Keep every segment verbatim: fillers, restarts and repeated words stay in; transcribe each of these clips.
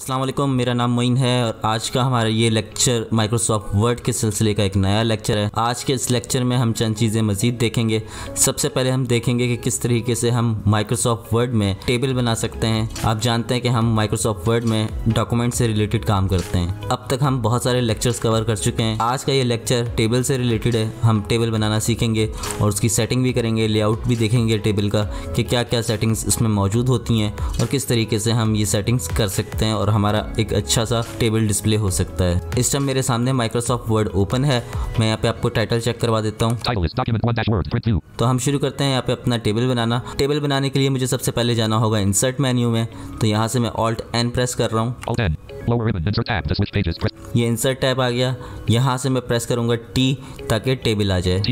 अस्सलामुअलैकुम, मेरा नाम मोइन है और आज का हमारा ये लेक्चर माइक्रोसॉफ्ट वर्ड के सिलसिले का एक नया लेक्चर है। आज के इस लेक्चर में हम चंद चीज़ें मज़ीद देखेंगे। सबसे पहले हम देखेंगे कि किस तरीके से हम माइक्रोसॉफ्ट वर्ड में टेबल बना सकते हैं। आप जानते हैं कि हम माइक्रोसॉफ्ट वर्ड में डॉक्यूमेंट से रिलेटेड काम करते हैं। अब तक हम बहुत सारे लेक्चर्स कवर कर चुके हैं। आज का ये लेक्चर टेबल से रिलेटेड है। हम टेबल बनाना सीखेंगे और उसकी सेटिंग भी करेंगे, लेआउट भी देखेंगे टेबल का कि क्या क्या सेटिंग्स इसमें मौजूद होती हैं और किस तरीके से हम ये सेटिंग्स कर सकते हैं और हमारा एक अच्छा सा टेबल डिस्प्ले हो सकता है। इस टाइम मेरे सामने माइक्रोसॉफ्ट वर्ड ओपन है। मैं यहाँ पे आपको टाइटल चेक करवा देता हूँ। तो हम शुरू करते हैं यहाँ पे अपना टेबल बनाना। टेबल बनाने के लिए मुझे सबसे पहले जाना होगा इंसर्ट मेन्यू में। तो यहाँ से मैं ऑल्ट एन प्रेस कर रहा हूँ। ये इंसर्ट टैब आ गया। यहाँ से मैं प्रेस करूँगा टी ताकि टेबल आ जाए।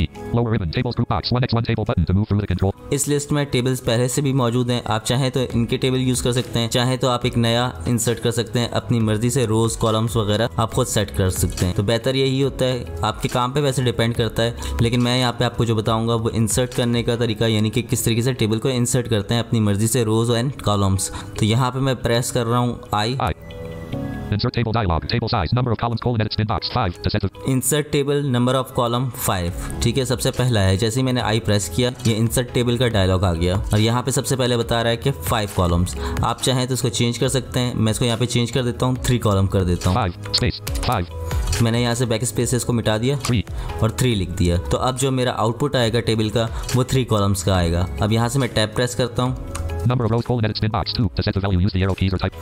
इस लिस्ट में टेबल्स पहले से भी मौजूद हैं। आप चाहें तो इनके टेबल यूज़ कर सकते हैं, चाहे तो आप एक नया इंसर्ट कर सकते हैं। अपनी मर्जी से रोज कॉलम्स वगैरह आप खुद सेट कर सकते हैं। तो बेहतर यही होता है, आपके काम पे वैसे डिपेंड करता है, लेकिन मैं यहाँ पे आपको जो बताऊँगा वो इंसर्ट करने का तरीका, यानी कि किस तरीके से टेबल को इंसर्ट करते हैं अपनी मर्जी से रोज एंड कॉलम्स। तो यहाँ पे मैं प्रेस कर रहा हूँ आई। Insert table dialog. Table size. Number of columns colon edit spin box five. Insert table number of column five. ठीक है, सबसे पहला है। जैसे ही मैंने आई प्रेस किया ये इंसर्ट टेबल का डायलॉग आ गया और यहाँ पे सबसे पहले बता रहा है कि फाइव कॉलम्स। आप चाहें तो इसको चेंज कर सकते हैं। मैं इसको यहाँ पे चेंज कर देता हूँ, थ्री कॉलम कर देता हूँ। मैंने यहाँ से बैक स्पेस से इसको मिटा दिया और थ्री लिख दिया। तो अब जो मेरा आउटपुट आएगा टेबल का वो थ्री कॉलम्स का आएगा। अब यहाँ से मैं टैब प्रेस करता हूँ। Number of rows colon edit spin box two. To set the value use the arrow keys or type.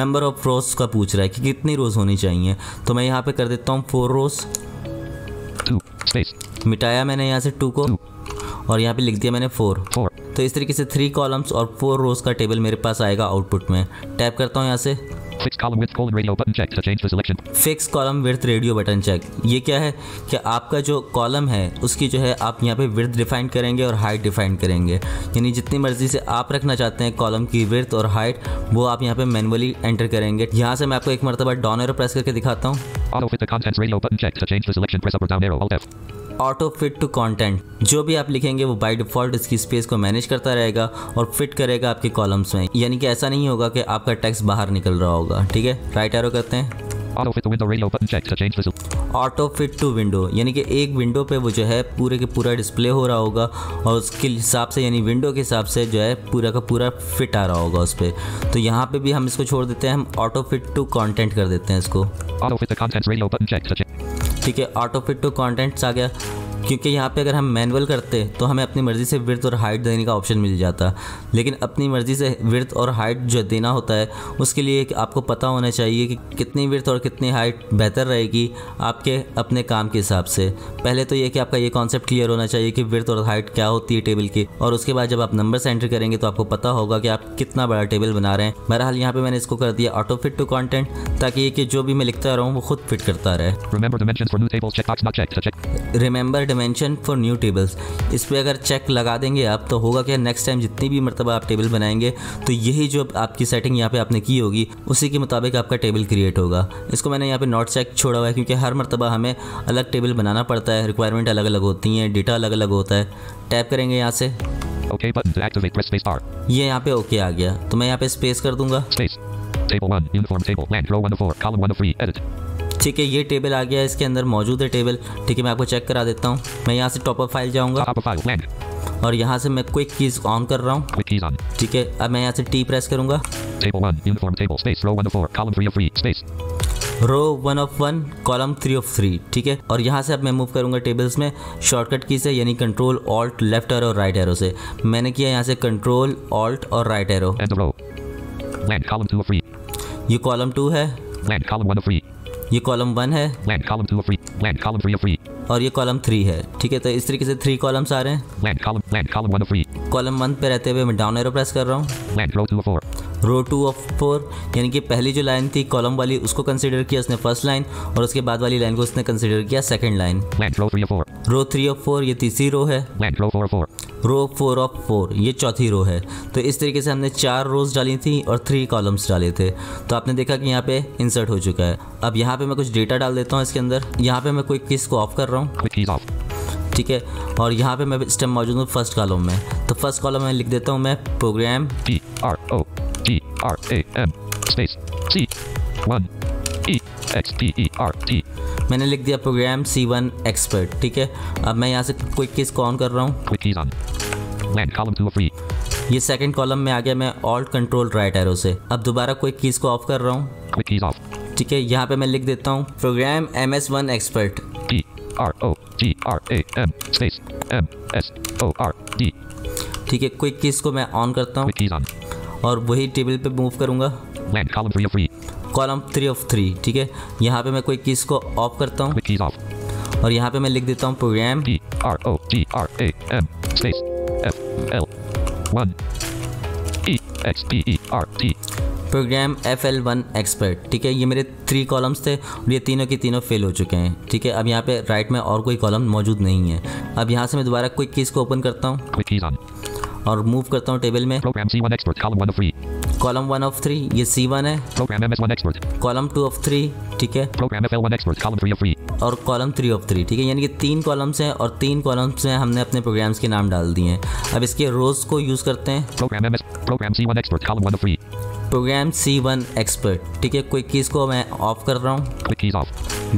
Number of rows का पूछ रहा है कि कितनी रोज होनी चाहिए। तो मैं यहाँ पे कर देता हूँ फोर रोज। Two space. मिटाया मैंने यहाँ से टू को और यहाँ पे लिख दिया मैंने फोर। Four. तो इस तरीके से थ्री कॉलम्स और फोर रोज का टेबल मेरे पास आएगा आउटपुट में। टैप करता हूँ यहाँ से। Fix column width colon radio button check to change the selection. Fix column width radio button check. ये क्या है कि आपका जो कॉलम है उसकी जो है आप यहाँ पे width डिफाइन करेंगे और height डिफाइन करेंगे, यानी जितनी मर्जी से आप रखना चाहते हैं कॉलम की width और height वो आप यहाँ पे मैनुअली एंटर करेंगे। यहाँ से मैं आपको एक मरतबा डाउन एरो प्रेस करके दिखाता हूँ। Auto fit the contents radio button check to change the selection. Press up or down arrow alt F. Auto fit to content, जो भी आप लिखेंगे वो बाय डिफ़ॉल्ट इसकी स्पेस को मैनेज करता रहेगा और फिट करेगा आपके कॉलम्स में, यानी कि ऐसा नहीं होगा कि आपका टेक्स्ट बाहर निकल रहा होगा। ठीक है, राइट एरो करते हैं। ऑटो फिट टू विंडो, यानी कि एक विंडो पे वो जो है पूरे के पूरा डिस्प्ले हो रहा होगा और उसके हिसाब से यानी विंडो के हिसाब से जो है पूरा का पूरा फिट आ रहा होगा उस पर। तो यहाँ पे भी हम इसको छोड़ देते हैं, हम ऑटो फिट टू कंटेंट कर देते हैं इसको। ठीक है, ऑटो फिट टू कंटेंट्स आ गया, क्योंकि यहाँ पे अगर हम मैनुअल करते तो हमें अपनी मर्ज़ी से विड्थ और हाइट देने का ऑप्शन मिल जाता, लेकिन अपनी मर्ज़ी से विड्थ और हाइट जो देना होता है उसके लिए आपको पता होना चाहिए कि कितनी विड्थ और कितनी हाइट बेहतर रहेगी आपके अपने काम के हिसाब से। पहले तो ये कि आपका ये कॉन्सेप्ट क्लियर होना चाहिए कि विड्थ और हाइट क्या होती है टेबल की, और उसके बाद जब आप नंबर्स एंटर करेंगे तो आपको पता होगा कि आप कितना बड़ा टेबल बना रहे हैं। बहरहाल यहाँ पर मैंने इसको कर दिया ऑटो फिट टू कॉन्टेंट, ताकि कि जो भी मैं लिखता रहूँ वो खुद फिट करता रहे। Remember dimension for new tables, इस पर अगर चेक लगा देंगे आप तो होगा क्या, नेक्स्ट टाइम जितनी भी मरतबा आप टेबल बनाएंगे तो यही जो आपकी सेटिंग यहाँ पे आपने की होगी उसी के मुताबिक आपका टेबल क्रिएट होगा। इसको मैंने यहाँ पे नॉट चेक छोड़ा हुआ है क्योंकि हर मरतबा हमें अलग टेबल बनाना पड़ता है, रिक्वायरमेंट अलग अलग होती हैं, डेटा अलग अलग होता है। टैप करेंगे यहाँ से। Okay button to activate, press space bar. ये यहाँ पे ओके आ गया, तो मैं यहाँ पे स्पेस कर दूंगा। ठीक है, ये टेबल आ गया, इसके अंदर मौजूद है टेबल। ठीक है, मैं आपको चेक करा देता हूँ। मैं यहाँ से टॉप अप फाइल जाऊँगा और यहाँ से मैं क्विक कीज़ ऑन कर रहा हूँ। ठीक है, अब मैं यहाँ से टी प्रेस करूँगा। Row one of one column three of three. ठीक है, और यहाँ से अब मैं मूव करूँगा टेबल्स में शॉर्टकट की से, यानी कंट्रोल ऑल्ट लेफ्ट एरो और राइट एरो से। मैंने किया यहाँ से कंट्रोल ऑल्ट और राइट एरो। ये कॉलम टू है, ये कॉलम वन है, land, column two, free. Land, column three, free. और ये कॉलम थ्री है। ठीक है, तो इस तरीके से थ्री कॉलम्स आ रहे हैं। कॉलम वन पे रहते हुए मैं डाउन एरो प्रेस कर रहा हूँ। रो टू ऑफ फोर, यानी कि पहली जो लाइन थी कॉलम वाली उसको कंसीडर किया उसने फर्स्ट लाइन, और उसके बाद वाली लाइन को उसने कंसीडर किया second line. Row three of four, ये तीसरी रो है। रो फोर ऑफ फोर, ये चौथी रो है। तो इस तरीके से हमने चार रोज डाली थी और थ्री कॉलम्स डाले थे। तो आपने देखा कि यहाँ पे इंसर्ट हो चुका है। अब यहाँ पे मैं कुछ डेटा डाल देता हूँ इसके अंदर। यहाँ पे मैं क्विक कीज़ को ऑफ कर रहा हूँ। ठीक है, और यहाँ पे मैं इस टाइम मौजूद हूँ फर्स्ट कॉलम में। तो फर्स्ट कॉलम में लिख देता हूँ मैं program, C one E X P E R T। मैंने लिख दिया प्रोग्राम C वन एक्सपर्ट। ठीक है, अब मैं यहाँ से क्विक कीज को ऑन कर रहा हूँ। ये सेकंड कॉलम में आ गया। मैं ऑल्ट कंट्रोल राइट एरो से अब दोबारा क्विक कीज को ऑफ कर रहा हूँ। ठीक है, यहाँ पे मैं लिख देता हूँ program M S one expert. ठीक है, क्विक कीज को मैं ऑन करता हूँ और वही टेबल पे मूव करूँगा, कॉलम थ्री ऑफ थ्री। ठीक है, यहाँ पे मैं क्विक कीज को ऑफ करता हूँ और यहाँ पे मैं लिख देता हूँ program program F L one expert. ठीक है, ये मेरे थ्री कॉलम्स थे और ये तीनों के तीनों फेल हो चुके हैं। ठीक है, अब यहाँ पे राइट में और कोई कॉलम मौजूद नहीं है। अब यहाँ से मैं दोबारा क्विक कीज को ओपन करता हूँ और मूव करता हूँ टेबल में। कॉलम वन ऑफ थ्री ये सी वन है, कॉलम टू ऑफ थ्री। ठीक है, और कॉलम थ्री ऑफ थ्री। ठीक है, यानी कि तीन कॉलम्स हैं और तीन कॉलम्स में हमने अपने प्रोग्राम्स के नाम डाल दिए हैं। अब इसके रोज को यूज़ करते हैं, प्रोग्राम सी वन एक्सपर्ट। ठीक है, क्विक कीज को मैं ऑफ कर रहा हूँ,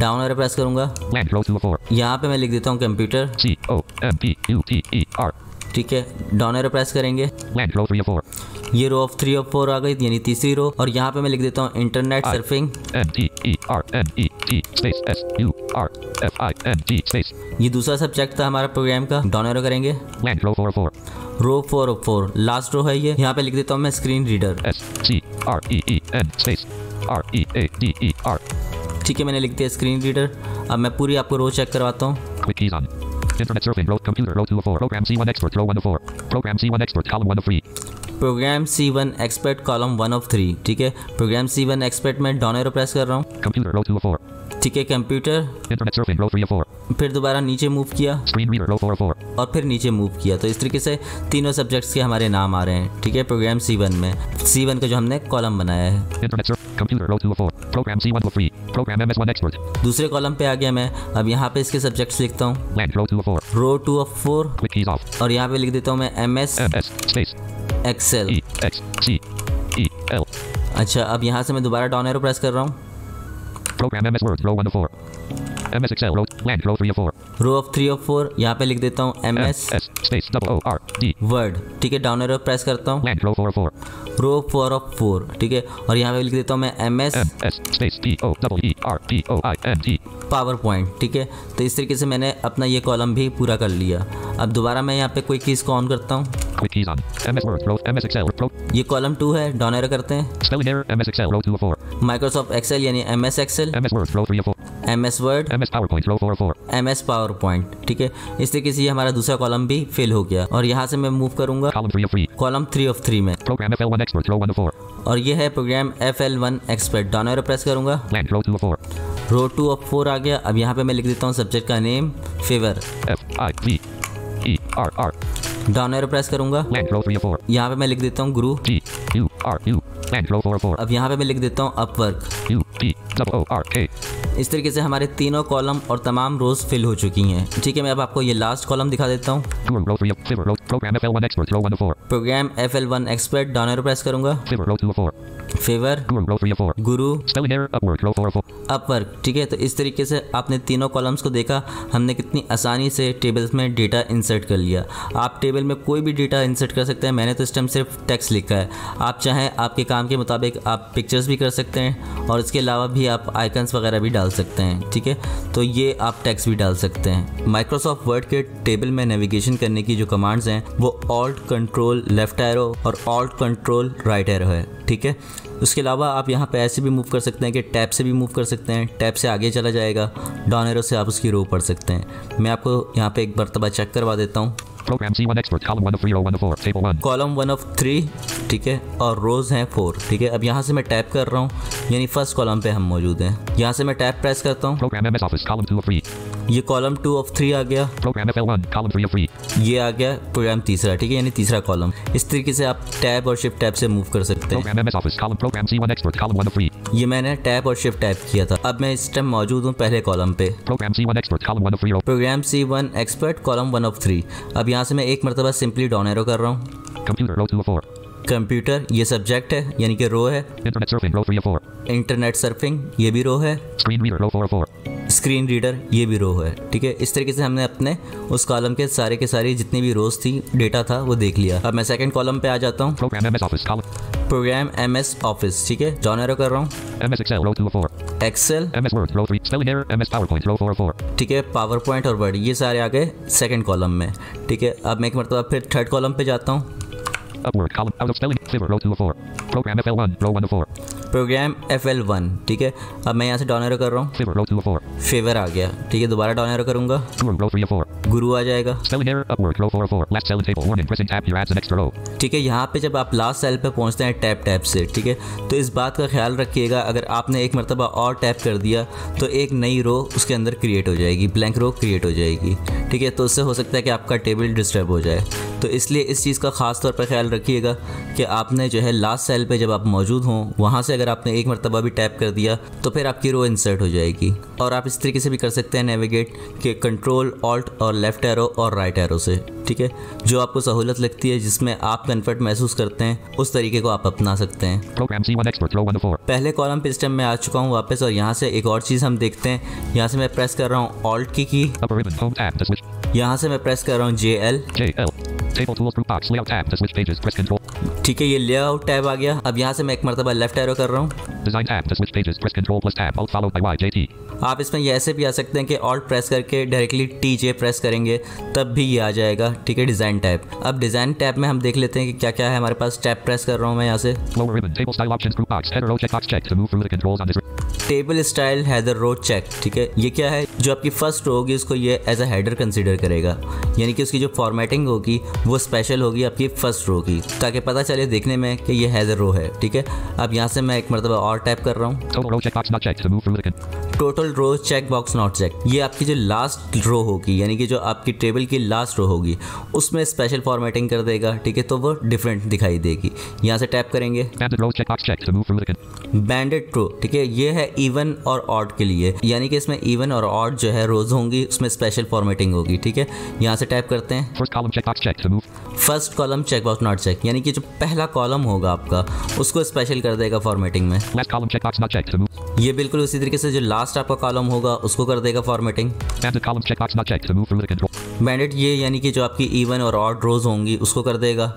डाउन एरो प्रेस करूँगा। यहाँ पे मैं लिख देता हूँ कंप्यूटर। ठीक है, डाउन एरो प्रेस करेंगे, ये row of three of four आ गई, यानी तीसरी रो। और यहाँ पे मैं लिख देता हूँ इंटरनेट सर्फिंग। ये दूसरा सब्जेक्ट था हमारा प्रोग्राम का। डाउन एरो करेंगे, row four of four, last row है ये। यहाँ पे लिख देता हूँ मैं स्क्रीन रीडर। ठीक है, मैंने लिख दिया स्क्रीन रीडर। अब मैं पूरी आपको रो चेक करवाता हूँ। Internet surfing, row computer, row two of four, program C one expert, row one of four, program C one expert, column one of three, program C one expert, column one of three, ठीक है, program C one expert में down arrow press कर रहा हूँ, computer, row two of four, ठीक है, computer, internet surfing, row three of four, फिर दोबारा नीचे move किया, screen reader, row four of four, और फिर नीचे move किया। तो इस तरीके से तीनों subjects के हमारे नाम आ रहे हैं। ठीक है, program C one में, C one का जो हमने column बनाया है। Internet surfing, computer, row two of four, program C one of three, program M S one expert। दूसरे कॉलम पे आ गया मैं। अब यहाँ पे इसके सब्जेक्ट्स लिखता हूँ, रो टू ऑफ फोर, और यहाँ पे लिख देता हूँ मैं एम एस एक्सेल। अच्छा, अब यहाँ से मैं दोबारा डाउन एरो प्रेस कर रहा हूँ, row of three of four, यहाँ पे लिख देता हूँ एम एस वर्ड। ठीक है, डाउन एरो प्रेस करता हूँ, रो फोर ऑफ फोर। ठीक है, और यहाँ पे लिख देता हूँ मैं एम एस पावर पॉइंट। ठीक है, तो इस तरीके से मैंने अपना ये कॉलम भी पूरा कर लिया। अब दोबारा मैं यहाँ पे क्विक कीज को ऑन करता हूँ, ये कॉलम टू है, डाउन एरो करते हैं, माइक्रोसॉफ्ट एक्सेल यानी M S Excel, M S Word, M S PowerPoint. ठीक है, इस तरीके से हमारा दूसरा कॉलम भी फेल हो गया। और यहाँ से मैं मूव करूंगा कॉलम थ्री ऑफ थ्री में, और ये है program F L one expert. Down arrow press करूंगा, रो टू ऑफ फोर आ गया। अब यहाँ पे मैं लिख देता हूँ सब्जेक्ट का name Fiverr, down arrow press करूंगा, यहाँ पे मैं लिख देता हूँ गुरु। अब यहाँ पे मैं लिख देता हूँ अपवर्क। इस तरीके से हमारे तीनों कॉलम और तमाम रोज फिल हो चुकी हैं। ठीक है, मैं अब आपको ये लास्ट कॉलम दिखा देता हूँ, program F L one expert. Down arrow press करूंगा, फेवर, गुरु, अपवर्क। ठीक है, तो इस तरीके से आपने तीनों कॉलम्स को देखा, हमने कितनी आसानी से टेबल्स में डेटा इंसर्ट कर लिया। आप टेबल में कोई भी डेटा इंसर्ट कर सकते हैं। मैंने तो इस टाइम सिर्फ टेक्स्ट लिखा है, आप चाहें आपके काम के मुताबिक आप पिक्चर्स भी कर सकते हैं और इसके अलावा भी आप आइकन्स वगैरह भी डाल सकते हैं। ठीक है, तो ये आप टेक्स्ट भी डाल सकते हैं। माइक्रोसॉफ्ट वर्ड के टेबल में नेविगेशन करने की जो कमांड्स हैं वो ऑल्ट कंट्रोल लेफ्ट एरो और ऑल्ट कंट्रोल राइट एरो है। ठीक है, उसके अलावा आप यहाँ पे ऐसे भी मूव कर सकते हैं कि टैब से भी मूव कर सकते हैं, टैब से आगे चला जाएगा, डाउन एरो से आप उसकी रो पढ़ सकते हैं। मैं आपको यहाँ पे एक मरतबा चेक करवा देता हूँ, कॉलम वन ऑफ थ्री। ठीक है, और रोज हैं फोर। ठीक है, अब यहाँ से मैं टैप कर रहा हूँ, यानी फर्स्ट कॉलम पे हम मौजूद हैं। यहाँ से मैं टैप प्रेस करता हूँ, ये कॉलम टू ऑफ थ्री आ गया, ये आ गया प्रोग्राम तीसरा। ठीक है, यानी तीसरा कॉलम। इस तरीके से आप टैब और शिफ्ट टैब से मूव कर सकते हैं। ये मैंने टैब और शिफ्ट टैब किया था। अब मैं इस टाइम मौजूद हूँ पहले कॉलम पे, program C one expert, column one of three. अब यहाँ से मैं एक मरतबा सिंपली डाउन एरो कर रहा हूँ, कंप्यूटर ये सब्जेक्ट है यानी कि रो है। इंटरनेट सर्फिंग ये भी रो है। स्क्रीन रीडर ये भी रो है। ठीक है, इस तरीके से हमने अपने उस कॉलम के सारे के सारे जितनी भी रोज थी डेटा था वो देख लिया। अब मैं सेकंड कॉलम पे आ जाता हूँ, प्रोग्राम एम एस ऑफिस। ठीक है, जॉन एरो कर रहा हूँ, M S Excel row two four, Excel, M S Word row three, spelling error, M S PowerPoint row four four. ठीक है, पावरपॉइंट और वर्ड ये सारे आ गए सेकंड कॉलम में। ठीक है, अब मैं एक मरतबा फिर थर्ड कॉलम पे जाता हूँ, प्रोग्राम एफ एल वन। ठीक है, अब मैं यहाँ से डाउन एरो कर रहा हूँ, फेवर आ गया। ठीक है, दोबारा डाउन एरो करूँगा, गुरु आ जाएगा। ठीक है, यहाँ पे जब आप लास्ट सेल पे पहुँचते हैं टैप टैप से, ठीक है, तो इस बात का ख्याल रखिएगा अगर आपने एक मरतबा और टैप कर दिया तो एक नई रो उसके अंदर क्रिएट हो जाएगी, ब्लैंक रो क्रिएट हो जाएगी। ठीक है, तो उससे हो सकता है कि आपका टेबल डिस्टर्ब हो जाए, तो इसलिए इस चीज़ का ख़ास तौर पर ख्याल रखिएगा कि आपने जो है लास्ट सेल पे जब आप मौजूद हों वहाँ से अगर आपने एक मरतबा भी टैप कर दिया तो फिर आपकी रो इंसर्ट हो जाएगी। और आप इस तरीके से भी कर सकते हैं नेविगेट के कंट्रोल ऑल्ट और लेफ़्ट एरो और राइट एरो से। ठीक है, जो आपको सहूलत लगती है, जिसमें आप कन्फर्ट महसूस करते हैं, उस तरीके को आप अपना सकते हैं। पहले कॉलम पे सिस्टम में आ चुका हूँ वापस, और यहाँ से एक और चीज़ हम देखते हैं। यहाँ से मैं प्रेस कर रहा हूँ ऑल्ट की की, यहाँ से मैं प्रेस कर रहा हूँ जे एल। ठीक है, ये लेआउट टैब आ गया। अब यहाँ से मैं एक मरतबा लेफ्ट एरो कर रहा हूँ। आप इसमें ये ऐसे भी आ सकते हैं कि ऑल्ट प्रेस करके डायरेक्टली टी जे प्रेस करेंगे तब भी ये आ जाएगा। ठीक है, डिज़ाइन टैब। अब डिज़ाइन टैब में हम देख लेते हैं कि क्या क्या है हमारे पास। टैब प्रेस कर रहा हूँ मैं यहाँ से, table style header row check. ठीक है, ये क्या है, जो आपकी फर्स्ट रो होगी उसको ये एज अ हैडर कंसिडर करेगा, यानी कि उसकी जो फॉर्मेटिंग होगी वो स्पेशल होगी आपकी फर्स्ट रो की, ताकि पता चले देखने में कि ये हैदर रो है। ठीक है, अब यहाँ से मैं एक मरतबा और टैप कर रहा हूँ, total row check box not check. ये आपकी जो लास्ट रो होगी यानी कि जो आपकी टेबल की लास्ट रो होगी उसमें स्पेशल फॉर्मेटिंग कर देगा। ठीक है, तो वो डिफरेंट दिखाई देगी। यहाँ से टैप करेंगे, बैंडेड रो। ठीक है, ये है इवन और ऑड के लिए, यानी कि इसमें इवन और ऑड जो है रोज होंगी उसमें स्पेशल फॉर्मेटिंग होगी। ठीक है, यहाँ से टैप करते हैं, first column check box not check, यानी कि जो पहला कॉलम होगा आपका उसको स्पेशल कर देगा फॉर्मेटिंग में। ये बिल्कुल उसी तरीके से जो लास्ट आपका कॉलम होगा उसको कर देगा फॉर्मेटिंग। बैंडेड ये यानी कि जो आपकी इवन और ऑड रोज होंगी उसको कर देगा।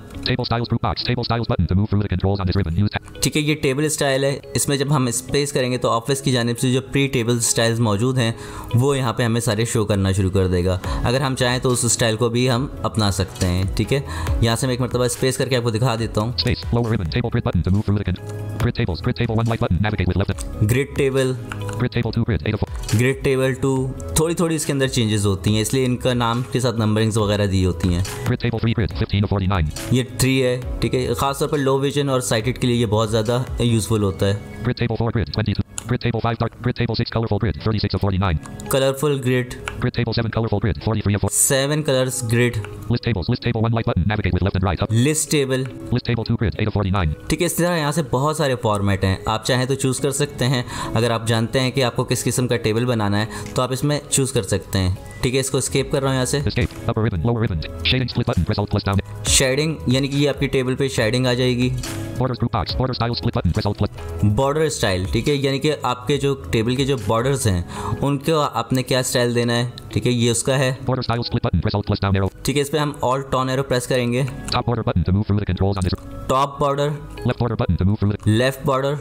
ठीक है, ये टेबल स्टाइल है, इसमें जब हम स्पेस करेंगे तो ऑफिस की जानिब से जो प्री टेबल स्टाइल्स मौजूद हैं वो यहाँ पे हमें सारे शो करना शुरू कर देगा। अगर हम चाहें तो उस स्टाइल को भी हम अपना सकते हैं। ठीक है, यहाँ से मैं एक मरतबा स्पेस करके आपको दिखा देता हूँ, grid table, grid table two. थोड़ी थोड़ी इसके अंदर चेंजेस होती हैं, इसलिए इनका नाम के साथ नंबरिंग्स वगैरह दी होती हैं। ये थ्री है। ठीक है, खासतौर पर लो विजन और साइटेड के लिए ये बहुत ज़्यादा यूजफुल होता है। Colourful grid, seven colours grid, list table. ठीक है, इस तरह यहाँ से बहुत सारे फॉर्मेट हैं, आप चाहें तो चूज कर सकते हैं। अगर आप जानते हैं कि आपको किस किस्म का टेबल बनाना है तो आप इसमें चूज कर सकते हैं। ठीक है, इसको स्केप कर रहा हूँ यहाँ से, शेडिंग यानी कि ये आपकी टेबल पे शेडिंग आ जाएगी। बॉर्डर स्टाइल, ठीक है, यानी कि आपके जो टेबल के जो बॉर्डर्स हैं उनको आपने क्या स्टाइल देना है। ठीक है, ये उसका है। ठीक है, इस पर हम ऑल्ट डाउन एरो प्रेस करेंगे, top border, left border,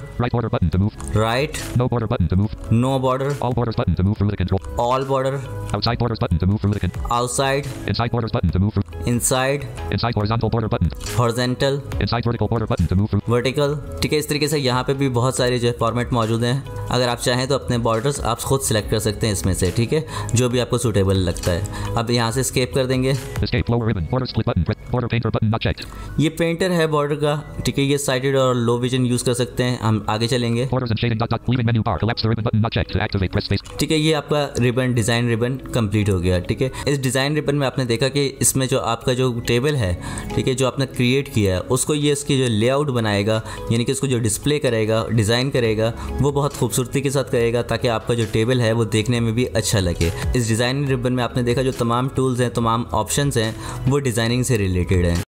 right, no border, all border, outside, inside, horizontal, vertical. ठीक है, इस तरीके से यहाँ पे भी बहुत सारे जो फॉर्मेट मौजूद हैं। अगर आप चाहें तो अपने बॉर्डर्स आप खुद सेलेक्ट कर सकते हैं इसमें से। ठीक है, जो भी आपको सूटेबल लगता है। अब यहाँ से स्केप कर देंगे, ये पेंटर है बॉर्डर का। ठीक है, ये साइडेड और लो विजन यूज कर सकते हैं। हम आगे चलेंगे, ठीक है, ये आपका रिबन, डिजाइन रिबन कंप्लीट हो गया। ठीक है, इस डिजाइन रिबन में आपने देखा कि इसमें जो आपका जो टेबल है, ठीक है, जो आपने क्रिएट किया है उसको ये इसकी जो लेआउट बनाएगा यानी कि उसको जो डिस्प्ले करेगा, डिज़ाइन करेगा, वो बहुत खूबसूरती के साथ करेगा ताकि आपका जो टेबल है वो देखने में भी अच्छा लगे। इस डिज़ाइन रिबन में आपने देखा जो तमाम टूल्स हैं, तमाम ऑप्शंस हैं, वो डिज़ाइनिंग से रिलेटेड हैं।